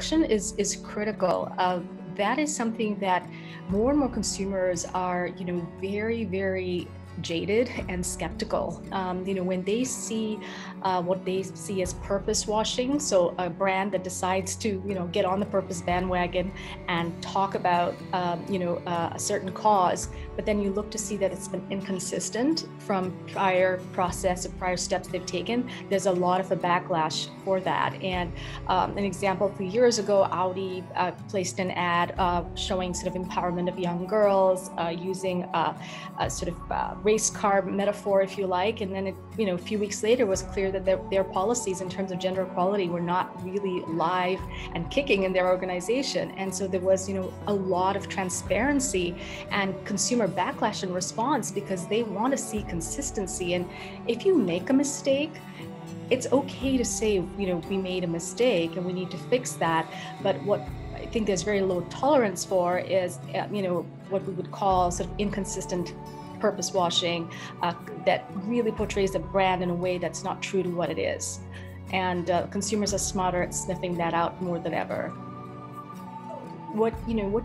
action is critical. That is something that more and more consumers are, very, very jaded and skeptical. When they see what they see as purpose washing, so a brand that decides to, get on the purpose bandwagon and talk about, a certain cause, but then you look to see that it's been inconsistent from prior process and prior steps they've taken. There's a lot of a backlash for that. And an example, a few years ago, Audi placed an ad showing sort of empowerment of young girls using race car metaphor, if you like, and then it, a few weeks later was clear that their policies in terms of gender equality were not really live and kicking in their organization. And so there was, a lot of transparency and consumer backlash and response because they want to see consistency. And if you make a mistake, it's okay to say, we made a mistake and we need to fix that. But what I think there's very low tolerance for is, what we would call sort of inconsistent purpose washing that really portrays the brand in a way that's not true to what it is. And consumers are smarter at sniffing that out more than ever. What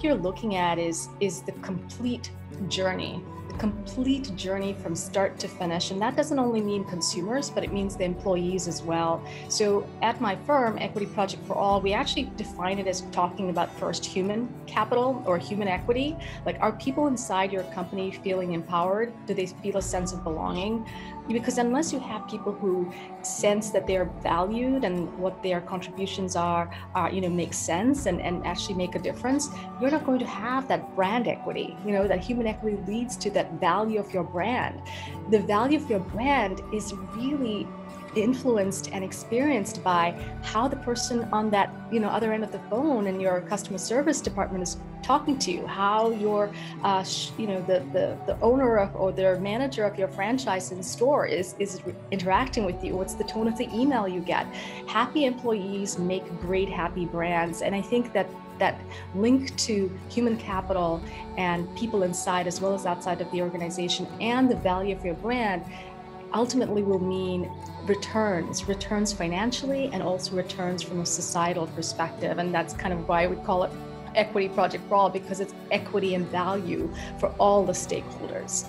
you're looking at is the complete journey. Complete journey from start to finish. And that doesn't only mean consumers, but it means the employees as well. So at my firm, Equity Project for All, we actually define it as talking about first human capital or human equity. Like, are people inside your company feeling empowered? Do they feel a sense of belonging? Because unless you have people who sense that they're valued and what their contributions are make sense and actually make a difference, you're not going to have that brand equity. That human equity leads to that value of your brand. The value of your brand is really influenced and experienced by how the person on that other end of the phone in your customer service department is talking to you, how your the owner of or the manager of your franchise in store is interacting with you. What's the tone of the email you get? Happy employees make great happy brands, and I think that link to human capital and people inside as well as outside of the organization and the value of your brand ultimately will mean returns financially and also returns from a societal perspective. And that's kind of why we call it Equity Project for All, because it's equity and value for all the stakeholders.